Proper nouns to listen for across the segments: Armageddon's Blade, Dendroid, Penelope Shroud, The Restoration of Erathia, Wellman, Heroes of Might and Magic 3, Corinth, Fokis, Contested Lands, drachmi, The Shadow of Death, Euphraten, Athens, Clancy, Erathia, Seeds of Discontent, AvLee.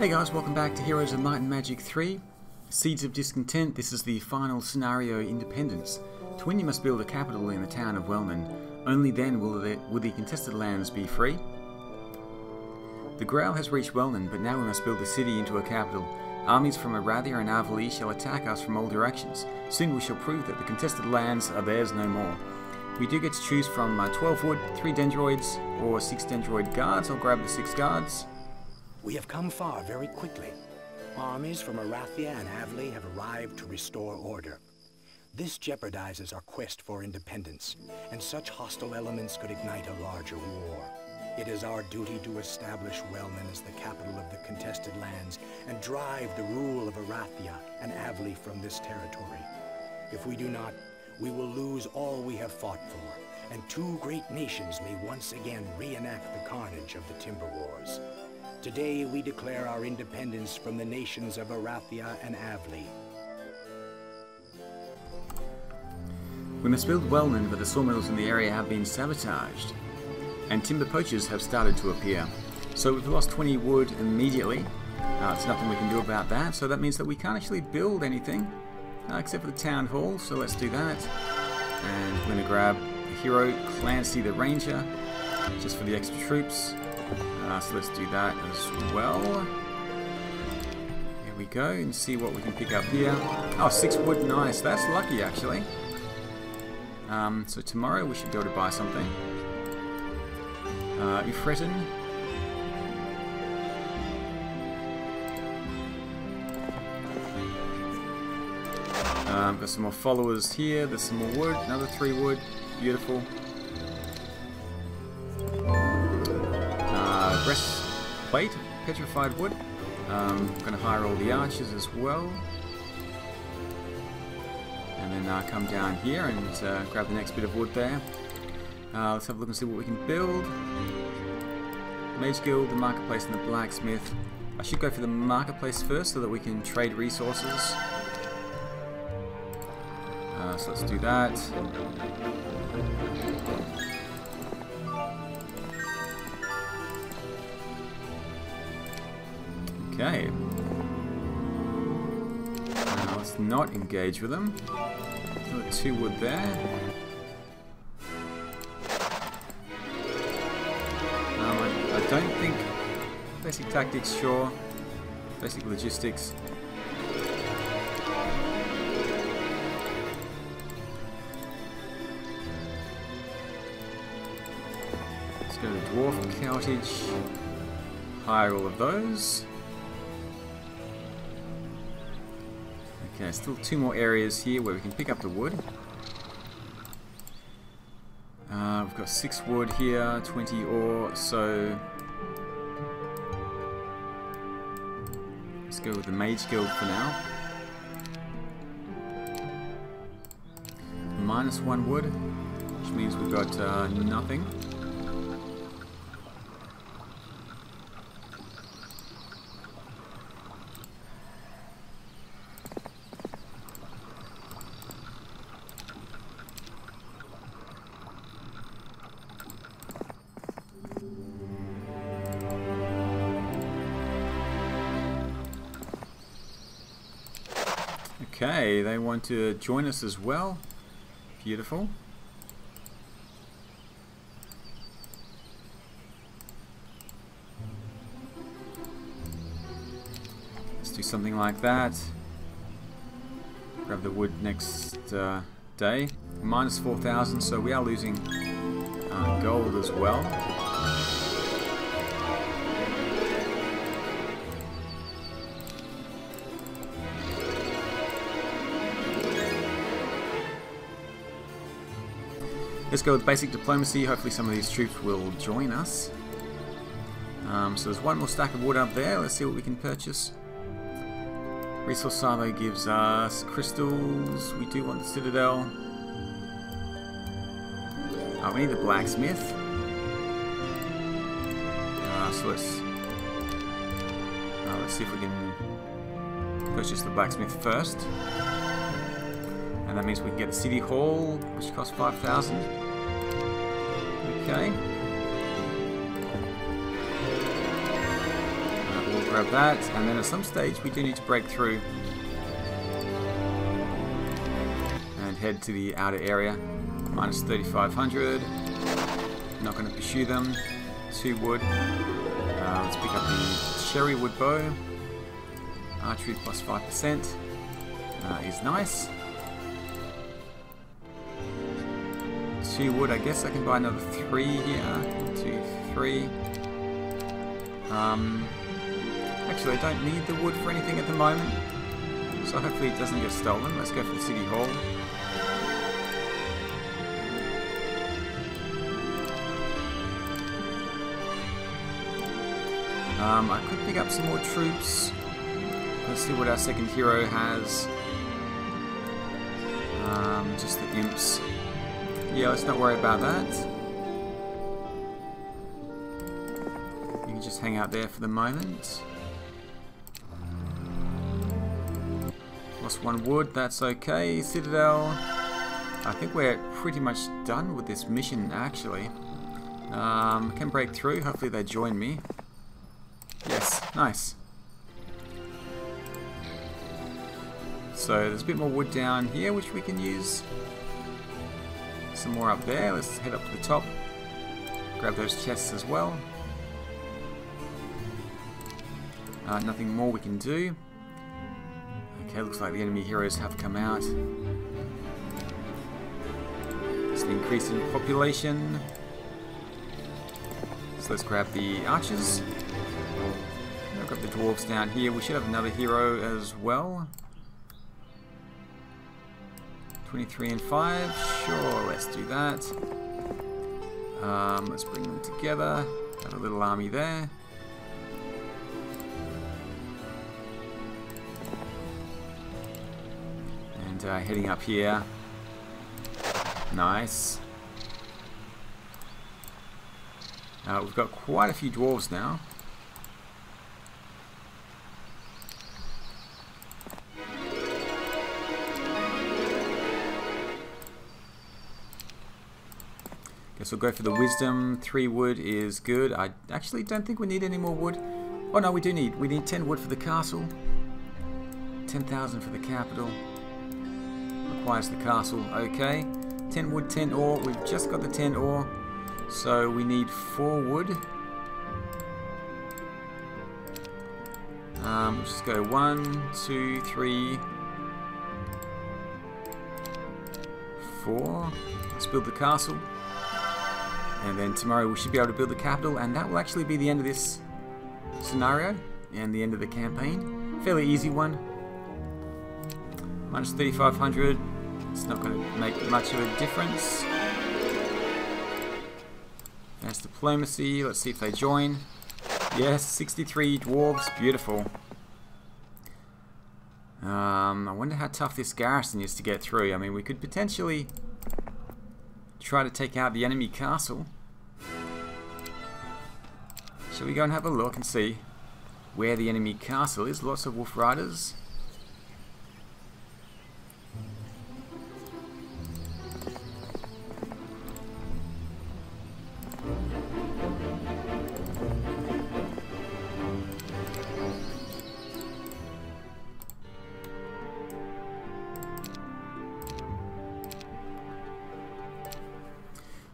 Hey guys, welcome back to Heroes of Might and Magic 3. Seeds of Discontent, this is the final scenario, Independence. To win you must build a capital in the town of Wellman. Only then will the contested lands be free. The Grail has reached Wellman, but now we must build the city into a capital. Armies from Erathia and AvLee shall attack us from all directions. Soon we shall prove that the contested lands are theirs no more. We do get to choose from 12 wood, 3 dendroids, or 6 dendroid guards. I'll grab the 6 guards. We have come far very quickly. Armies from Erathia and AvLee have arrived to restore order. This jeopardizes our quest for independence, and such hostile elements could ignite a larger war. It is our duty to establish Wellman as the capital of the contested lands and drive the rule of Erathia and AvLee from this territory. If we do not, we will lose all we have fought for, and two great nations may once again reenact the carnage of the Timber Wars. Today we declare our independence from the nations of Erathia and AvLee. We must build Wellman, but the sawmills in the area have been sabotaged, and timber poachers have started to appear. So we've lost 20 wood immediately. It's nothing we can do about that, so that means that we can't actually build anything except for the town hall, so let's do that. And we're gonna grab the hero, Clancy the Ranger, just for the extra troops. So let's do that as well. Here we go, and see what we can pick up here. Oh, 6 wood, nice. That's lucky, actually. So tomorrow we should be able to buy something. Euphraten. Got some more followers here. There's some more wood. Another 3 wood. Beautiful. Breastplate, petrified wood. I'm going to hire all the archers as well. And then come down here and grab the next bit of wood there. Let's have a look and see what we can build. Mage Guild, the Marketplace, and the Blacksmith. I should go for the Marketplace first so that we can trade resources. So let's do that. Okay. Let's not engage with them. Another 2 wood there. I don't think... Basic tactics, sure. Basic logistics. Let's go to the Dwarf Coutage. Hire all of those. Okay, still 2 more areas here where we can pick up the wood. We've got 6 wood here, 20 ore, so... Let's go with the Mage Guild for now. -1 wood, which means we've got nothing. Okay, they want to join us as well. Beautiful. Let's do something like that. Grab the wood next day. -4,000, so we are losing gold as well. Let's go with basic diplomacy. Hopefully some of these troops will join us. So there's 1 more stack of wood up there. Let's see what we can purchase. Resource silo gives us crystals. We do want the citadel. We need the blacksmith. So let's see if we can purchase the blacksmith first. And that means we can get the City Hall, which costs 5,000. Okay. We'll grab that, and then at some stage we do need to break through and head to the outer area. Minus 3,500. Not going to pursue them. 2 wood. Let's pick up the cherry wood bow. Archery plus 5% is nice. 2 wood. I guess I can buy another 3 here. 2, 3. Actually, I don't need the wood for anything at the moment, so hopefully it doesn't get stolen. Let's go for the city hall. I could pick up some more troops. Let's see what our second hero has. Just the imps. Yeah, let's not worry about that. Just hang out there for the moment. Lost 1 wood, that's okay. Citadel. I think we're pretty much done with this mission, actually. Can break through. Hopefully they join me. Yes, nice. So there's a bit more wood down here, which we can use. Some more up there. Let's head up to the top. Grab those chests as well. Nothing more we can do. Okay, looks like the enemy heroes have come out. It's an increase in population. So let's grab the archers. I'll grab the dwarves down here. We should have another hero as well. 23 and 5. Sure, let's do that. Let's bring them together. Got a little army there. Heading up here. Nice. We've got quite a few dwarves now. Guess we'll go for the wisdom. 3 wood is good. I actually don't think we need any more wood. Oh no, we do need. We need 10 wood for the castle. 10,000 for the capital. Requires the castle. Okay, 10 wood, 10 ore. We've just got the 10 ore, so we need 4 wood. Just go 1, 2, 3, 4. Let's build the castle, and then tomorrow we should be able to build the capital, and that will actually be the end of this scenario and the end of the campaign. Fairly easy one. Minus 3,500, it's not going to make much of a difference. That's diplomacy, let's see if they join. Yes, 63 dwarves, beautiful. I wonder how tough this garrison is to get through. I mean, we could potentially try to take out the enemy castle. Shall we go and have a look and see where the enemy castle is? Lots of wolf riders.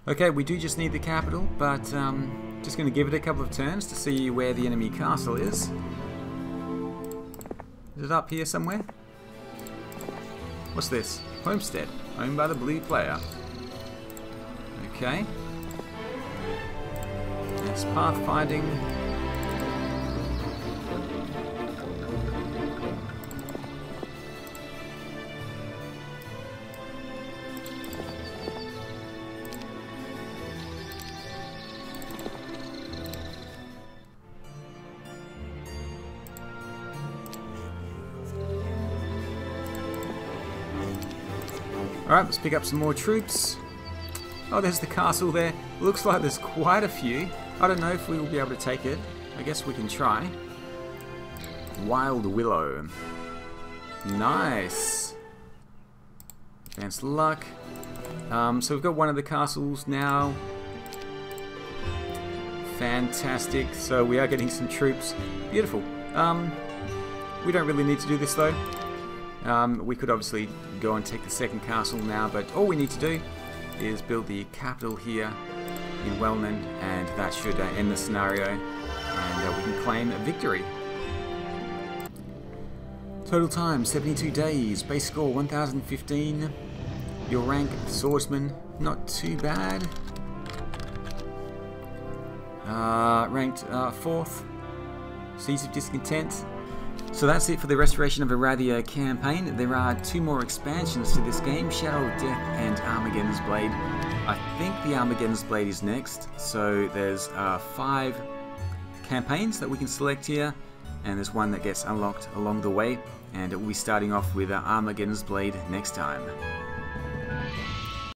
Okay, we do just need the capital, but just going to give it a couple of turns to see where the enemy castle is. Is it up here somewhere? What's this? Homestead, owned by the blue player. Okay. That's pathfinding. Alright, let's pick up some more troops. Oh, there's the castle there. Looks like there's quite a few. I don't know if we will be able to take it. I guess we can try. Wild Willow. Nice. Advanced luck. So we've got one of the castles now. Fantastic. So we are getting some troops. Beautiful. We don't really need to do this though. We could obviously go and take the second castle now, but all we need to do is build the capital here in Wellman, and that should end the scenario, and we can claim a victory. Total time, 72 days, base score 1015, your rank, swordsman, not too bad. Ranked 4th, Seeds of Discontent. So that's it for the Restoration of Erathia campaign. There are two more expansions to this game, Shadow of Death and Armageddon's Blade. I think the Armageddon's Blade is next, so there's 5 campaigns that we can select here, and there's one that gets unlocked along the way, and we'll be starting off with Armageddon's Blade next time.